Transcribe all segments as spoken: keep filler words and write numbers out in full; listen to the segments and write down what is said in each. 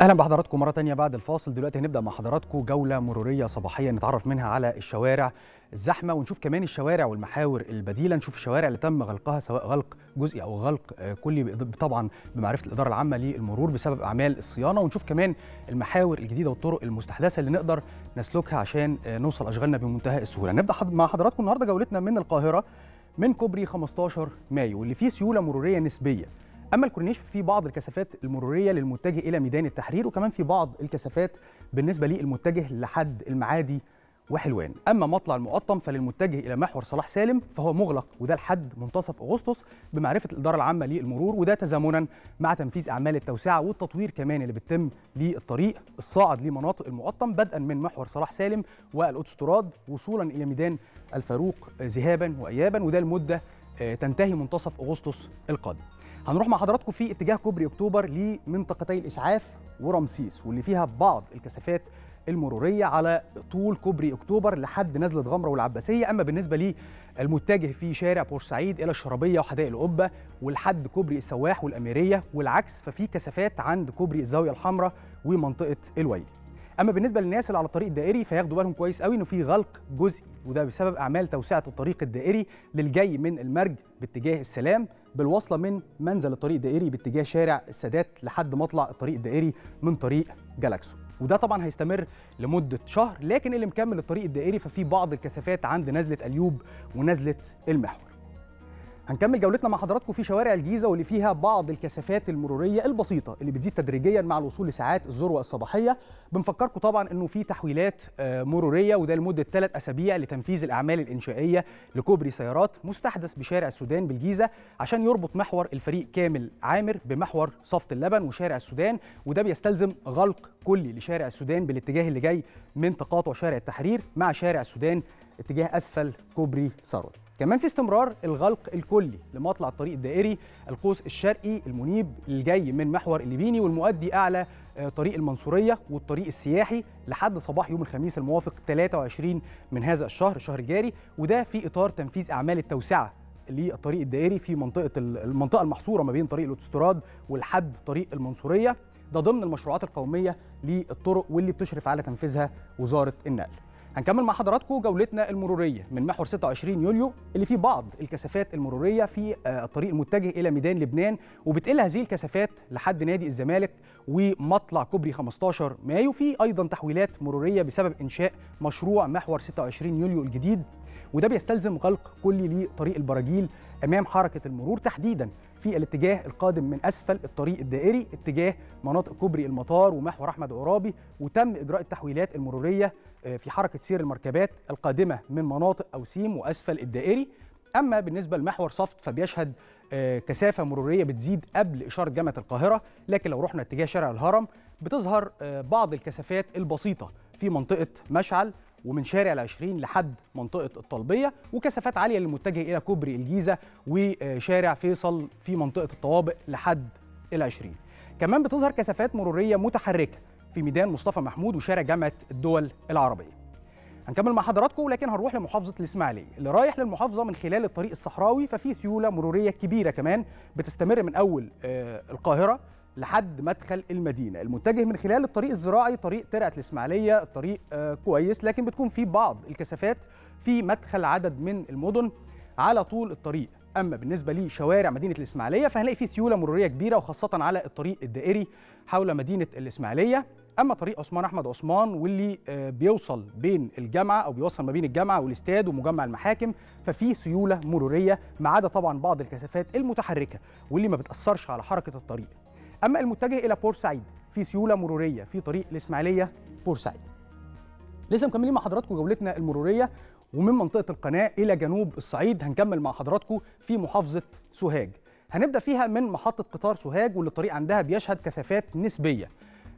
اهلا بحضراتكم مره ثانيه بعد الفاصل. دلوقتي هنبدا مع حضراتكم جوله مروريه صباحيه نتعرف منها على الشوارع الزحمه، ونشوف كمان الشوارع والمحاور البديله، نشوف الشوارع اللي تم غلقها سواء غلق جزئي او غلق كلي طبعا بمعرفه الاداره العامه للمرور بسبب اعمال الصيانه، ونشوف كمان المحاور الجديده والطرق المستحدثه اللي نقدر نسلكها عشان نوصل اشغالنا بمنتهى السهوله. نبدا مع حضراتكم النهارده جولتنا من القاهره من كوبري خمستاشر مايو واللي فيه سيوله مروريه نسبيه. اما الكورنيش في بعض الكثافات المروريه للمتجه الى ميدان التحرير، وكمان في بعض الكثافات بالنسبه للمتجه لحد المعادي وحلوان. اما مطلع المقطم فللمتجه الى محور صلاح سالم فهو مغلق، وده لحد منتصف اغسطس بمعرفه الاداره العامه للمرور، وده تزامنا مع تنفيذ اعمال التوسعه والتطوير كمان اللي بتتم للطريق الصاعد لمناطق المقطم بدءا من محور صلاح سالم والاوتوستراد وصولا الى ميدان الفاروق ذهابا وايابا، وده المده تنتهي منتصف اغسطس القادم. هنروح مع حضراتكم في اتجاه كوبري اكتوبر لمنطقتي الاسعاف ورمسيس واللي فيها بعض الكثافات المروريه على طول كوبري اكتوبر لحد نزله غمره والعباسيه. اما بالنسبه للمتجه في شارع بورسعيد الى الشرابيه وحدائق القبه ولحد كوبري السواح والاميريه والعكس ففي كثافات عند كوبري الزاويه الحمراء ومنطقه الويلي. اما بالنسبه للناس اللي على الطريق الدائري فياخدوا بالهم كويس قوي انه في غلق جزئي، وده بسبب اعمال توسعه الطريق الدائري للجاي من المرج باتجاه السلام بالوصله من منزل الطريق الدائري باتجاه شارع السادات لحد مطلع الطريق الدائري من طريق جالاكسو، وده طبعا هيستمر لمده شهر. لكن اللي مكمل الطريق الدائري ففي بعض الكثافات عند نزله ايوب ونزله المحور. هنكمل جولتنا مع حضراتكم في شوارع الجيزه واللي فيها بعض الكثافات المروريه البسيطه اللي بتزيد تدريجيا مع الوصول لساعات الذروه الصباحيه. بنفكركم طبعا انه في تحويلات مروريه وده لمده ثلاث اسابيع لتنفيذ الاعمال الانشائيه لكوبري سيارات مستحدث بشارع السودان بالجيزه عشان يربط محور الفريق كامل عامر بمحور صفت اللبن وشارع السودان، وده بيستلزم غلق كلي لشارع السودان بالاتجاه اللي جاي من تقاطع شارع التحرير مع شارع السودان اتجاه اسفل كوبري ثروت. كمان في استمرار الغلق الكلي لمطلع الطريق الدائري القوس الشرقي المنيب اللي جاي من محور الليبيني والمؤدي اعلى طريق المنصوريه والطريق السياحي لحد صباح يوم الخميس الموافق ثلاثة وعشرين من هذا الشهر الشهر الجاري، وده في اطار تنفيذ اعمال التوسعه للطريق الدائري في منطقه المنطقه المحصوره ما بين طريق الاوتوستراد ولحد طريق المنصوريه، ده ضمن المشروعات القوميه للطرق واللي بتشرف على تنفيذها وزاره النقل. هنكمل مع حضراتكم جولتنا المروريه من محور ستة وعشرين يوليو اللي فيه بعض الكثافات المروريه في الطريق المتجه الى ميدان لبنان، وبتقل هذه الكثافات لحد نادي الزمالك ومطلع كوبري خمستاشر مايو. في ايضا تحويلات مروريه بسبب انشاء مشروع محور ستة وعشرين يوليو الجديد، وده بيستلزم غلق كلي لطريق البراجيل امام حركه المرور تحديدا في الاتجاه القادم من اسفل الطريق الدائري اتجاه مناطق كوبري المطار ومحور احمد عرابي، وتم اجراء التحويلات المروريه في حركه سير المركبات القادمه من مناطق اوسيم واسفل الدائري. اما بالنسبه لمحور صفت فبيشهد كثافه مروريه بتزيد قبل اشاره جامعه القاهره، لكن لو رحنا اتجاه شارع الهرم بتظهر بعض الكثافات البسيطه في منطقه مشعل ومن شارع العشرين لحد منطقة الطلبية، وكثافات عالية للمتجه إلى كوبري الجيزة وشارع فيصل في منطقة الطوابق لحد العشرين. كمان بتظهر كثافات مرورية متحركة في ميدان مصطفى محمود وشارع جامعة الدول العربية. هنكمل مع حضراتكم لكن هنروح لمحافظة الإسماعيلية. اللي رايح للمحافظة من خلال الطريق الصحراوي ففي سيولة مرورية كبيرة كمان بتستمر من أول القاهرة لحد مدخل المدينه، المتجه من خلال الطريق الزراعي طريق ترعه الاسماعيليه الطريق آه كويس، لكن بتكون في بعض الكثافات في مدخل عدد من المدن على طول الطريق. اما بالنسبه لشوارع مدينه الاسماعيليه فهنلاقي في سيوله مروريه كبيره وخاصه على الطريق الدائري حول مدينه الاسماعيليه. اما طريق عثمان احمد عثمان واللي آه بيوصل بين الجامعه او بيوصل ما بين الجامعه والاستاد ومجمع المحاكم ففي سيوله مروريه ما عدا طبعا بعض الكثافات المتحركه واللي ما بتاثرش على حركه الطريق. اما المتجه الى بورسعيد في سيوله مروريه في طريق الاسماعيليه بورسعيد. لسه مكملين مع حضراتكم جولتنا المروريه ومن منطقه القناه الى جنوب الصعيد. هنكمل مع حضراتكم في محافظه سوهاج، هنبدا فيها من محطه قطار سوهاج واللي الطريق عندها بيشهد كثافات نسبيه.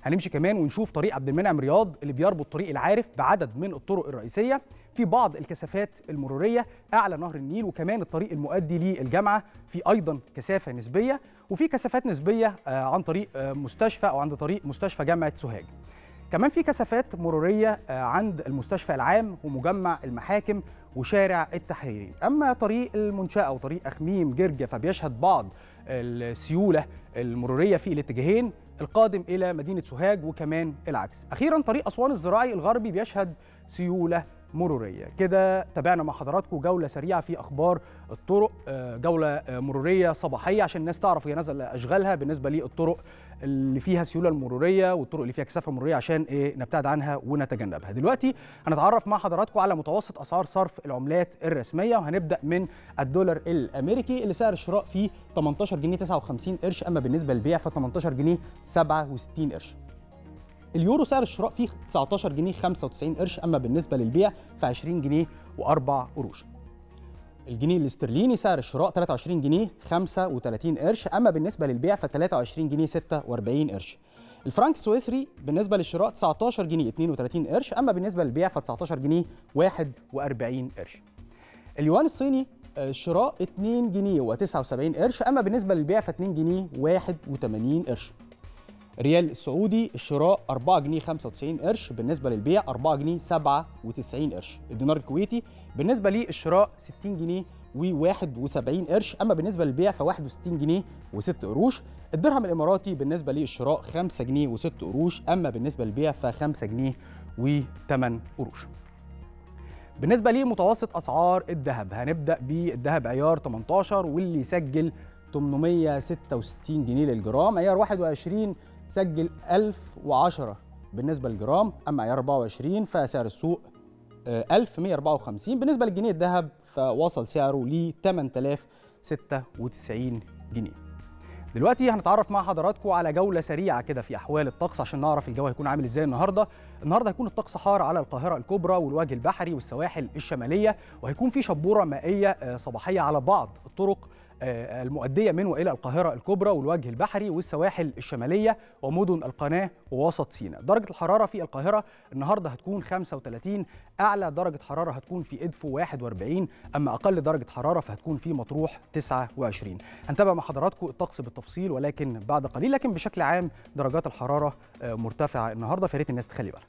هنمشي كمان ونشوف طريق عبد المنعم رياض اللي بيربط طريق العارف بعدد من الطرق الرئيسيه في بعض الكثافات المروريه اعلى نهر النيل، وكمان الطريق المؤدي للجامعه في ايضا كثافه نسبيه، وفي كثافات نسبيه عن طريق مستشفى او عند طريق مستشفى جامعه سوهاج. كمان في كثافات مروريه عند المستشفى العام ومجمع المحاكم وشارع التحرير. اما طريق المنشاه وطريق اخميم جرجه فبيشهد بعض السيوله المروريه في الاتجاهين القادم إلى مدينة سوهاج وكمان العكس. أخيرا طريق أسوان الزراعي الغربي بيشهد سيولة مرورية. كده تابعنا مع حضراتكم جولة سريعة في أخبار الطرق، جولة مرورية صباحية عشان الناس تعرف هي نازلة أشغالها بالنسبة للطرق اللي فيها سيولة المرورية والطرق اللي فيها كثافة مرورية عشان إيه نبتعد عنها ونتجنبها. دلوقتي هنتعرف مع حضراتكم على متوسط أسعار صرف العملات الرسمية، وهنبدأ من الدولار الأمريكي اللي سعر الشراء فيه تمنتاشر جنيه تسعة وخمسين قرش، أما بالنسبة للبيع ف تمنتاشر جنيه سبعة وستين قرش. اليورو سعر الشراء فيه تسعتاشر جنيه خمسة وتسعين قرش، أما بالنسبة للبيع ف عشرين جنيه وأربع قروش. الجنيه الاسترليني سعر الشراء تلاتة وعشرين جنيه خمسة وتلاتين قرش، أما بالنسبة للبيع ف تلاتة وعشرين جنيه ستة وأربعين قرش. الفرنك السويسري بالنسبة للشراء تسعتاشر جنيه اتنين وتلاتين قرش، أما بالنسبة للبيع ف تسعتاشر جنيه واحد وأربعين قرش. اليوان الصيني الشراء اتنين جنيه وتسعة وسبعين قرش، أما بالنسبة للبيع ف اتنين جنيه واحد وتمانين قرش. ريال السعودي الشراء أربعة جنيه خمسة وتسعين قرش، بالنسبة للبيع أربعة جنيه سبعة وتسعين قرش. الدينار الكويتي بالنسبة للشراء ستين جنيه وواحد وسبعين قرش، أما بالنسبة للبيع ف واحد وستين جنيه وستة قروش. الدرهم الإماراتي بالنسبة للشراء خمسة جنيه وستة قروش، أما بالنسبة للبيع ف خمسة جنيه وتمانية قروش. بالنسبة لمتوسط أسعار الذهب هنبدأ بالذهب عيار تمنتاشر واللي سجل تمنمية ستة وستين جنيه للجرام، عيار واحد وعشرين سجل ألف وعشرة بالنسبة للجرام، أما عيار أربعة وعشرين فسعر السوق ألف ومية وأربعة وخمسين. بالنسبة للجنيه الذهب فوصل سعره ل تمنتلاف وستة وتسعين جنيه. دلوقتي هنتعرف مع حضراتكم على جولة سريعة كده في أحوال الطقس عشان نعرف الجو هيكون عامل إزاي النهاردة. النهاردة هيكون الطقس حار على القاهرة الكبرى والوجه البحري والسواحل الشمالية، وهيكون في شبورة مائية صباحية على بعض الطرق المؤدية من وإلى القاهرة الكبرى والوجه البحري والسواحل الشمالية ومدن القناة ووسط سيناء. درجة الحرارة في القاهرة النهاردة هتكون خمسة وتلاتين، أعلى درجة حرارة هتكون في إدفو واحد وأربعين، أما أقل درجة حرارة فهتكون في مطروح تسعة وعشرين. هنتابع مع حضراتكم الطقس بالتفصيل ولكن بعد قليل، لكن بشكل عام درجات الحرارة مرتفعة النهاردة، فياريت الناس تخلي بالها.